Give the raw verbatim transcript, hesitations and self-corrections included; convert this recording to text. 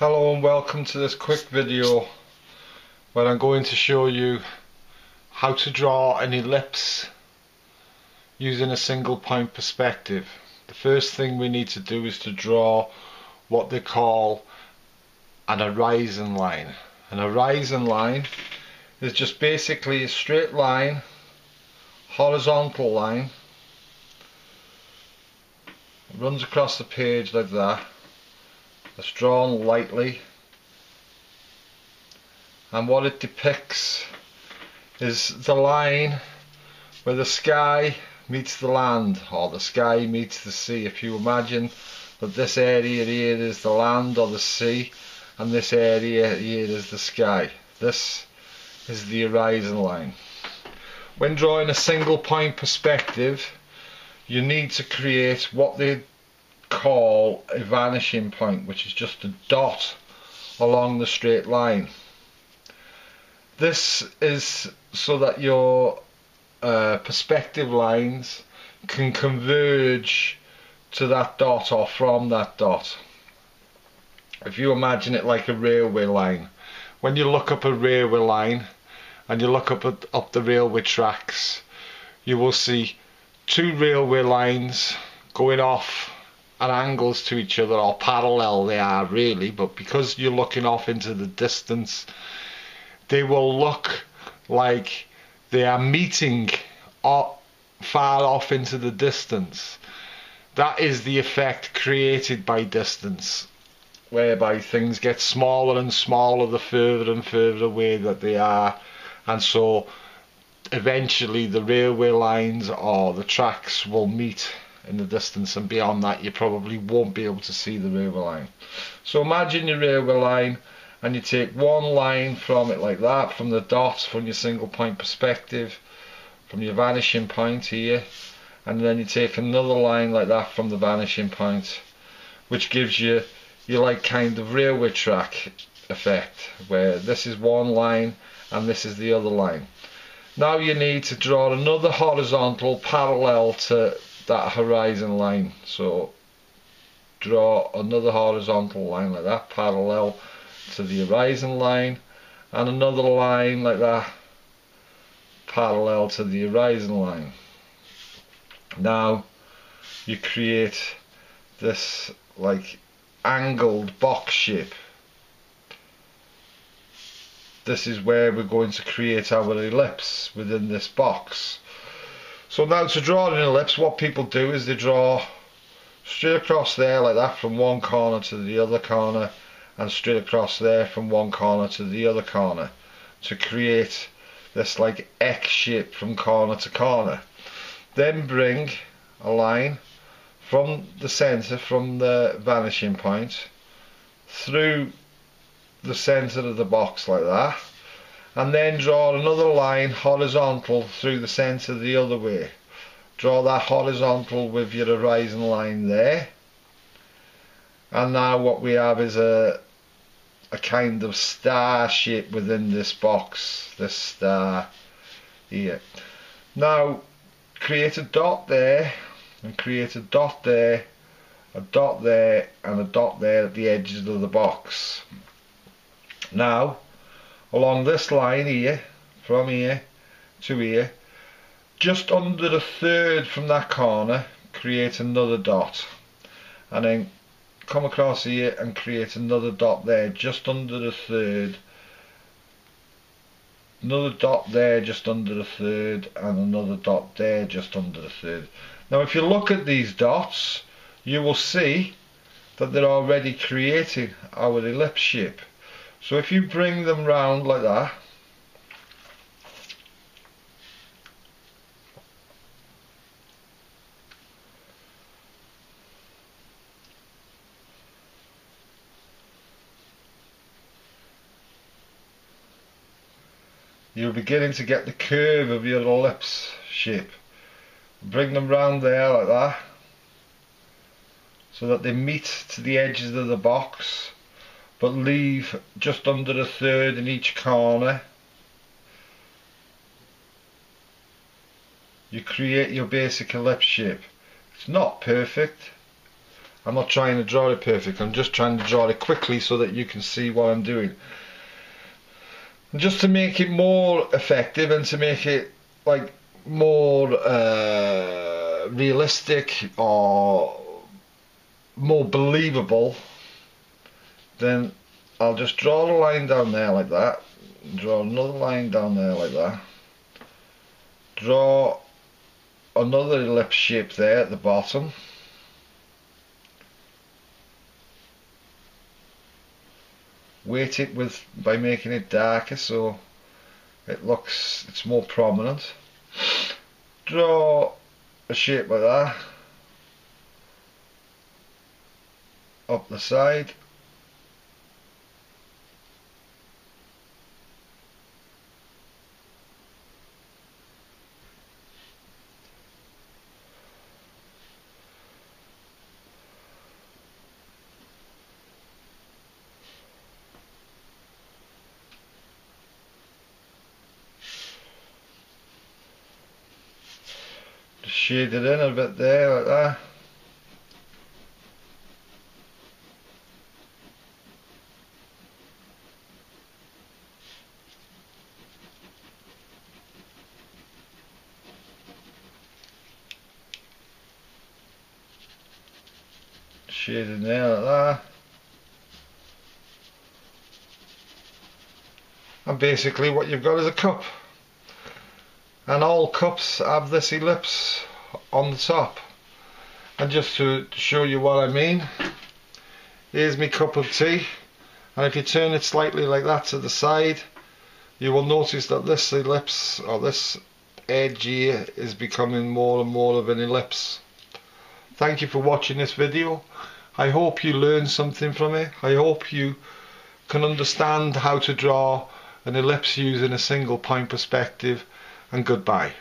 Hello and welcome to this quick video where I'm going to show you how to draw an ellipse using a single point perspective. The first thing we need to do is to draw what they call an horizon line. An horizon line is just basically a straight line, horizontal line, it runs across the page like that. It's drawn lightly, and what it depicts is the line where the sky meets the land, or the sky meets the sea. If you imagine that this area here is the land or the sea and this area here is the sky, this is the horizon line. When drawing a single point perspective, you need to create what they call a vanishing point, which is just a dot along the straight line. This is so that your uh, perspective lines can converge to that dot or from that dot. If you imagine it like a railway line, when you look up a railway line and you look up at, up the railway tracks, you will see two railway lines going off at angles to each other, or parallel they are really, but because you're looking off into the distance, they will look like they are meeting far off into the distance. That is the effect created by distance, whereby things get smaller and smaller the further and further away that they are, and so eventually the railway lines or the tracks will meet in the distance, and beyond that you probably won't be able to see the railway line. So imagine your railway line, and you take one line from it like that, from the dot, from your single point perspective, from your vanishing point here, and then you take another line like that from the vanishing point, which gives you you like kind of railway track effect, where this is one line and this is the other line. Now you need to draw another horizontal parallel to that horizon line, so draw another horizontal line like that parallel to the horizon line, and another line like that parallel to the horizon line. Now you create this like angled box shape. This is where we're going to create our ellipse within this box. So now to draw an ellipse, what people do is they draw straight across there like that from one corner to the other corner, and straight across there from one corner to the other corner, to create this like X shape from corner to corner. Then bring a line from the centre, from the vanishing point, through the centre of the box like that, and then draw another line horizontal through the centre the other way. Draw that horizontal with your horizon line there, and now what we have is a a kind of star shape within this box, this star here. Now create a dot there, and create a dot there, a dot there, and a dot there at the edges of the box. Now along this line here, from here to here, just under the third from that corner, create another dot, and then come across here and create another dot there just under the third, another dot there just under the third, and another dot there just under the third. Now if you look at these dots, you will see that they're already creating our ellipse shape. So if you bring them round like that, you're beginning to get the curve of your ellipse shape. Bring them round there like that, so that they meet to the edges of the box, but leave just under a third in each corner. You create your basic ellipse shape. It's not perfect, I'm not trying to draw it perfect, I'm just trying to draw it quickly so that you can see what I'm doing. And just to make it more effective and to make it like more uh, realistic or more believable, then I'll just draw a line down there like that, draw another line down there like that, draw another ellipse shape there at the bottom, weight it with by making it darker so it looks, it's more prominent, draw a shape like that up the side, shade it in a bit there like that. Shade in there like that. And basically what you've got is a cup. And all cups have this ellipse on the top. And just to show you what I mean, here's my cup of tea, and if you turn it slightly like that to the side, you will notice that this ellipse, or this edge here, is becoming more and more of an ellipse. Thank you for watching this video. I hope you learned something from it. I hope you can understand how to draw an ellipse using a single point perspective, and goodbye.